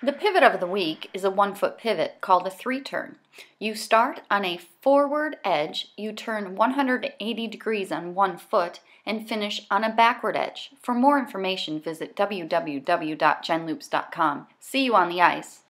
The pivot of the week is a 1-foot pivot called a 3-turn. You start on a forward edge, you turn 180 degrees on one foot, and finish on a backward edge. For more information, visit www.genloops.com. See you on the ice.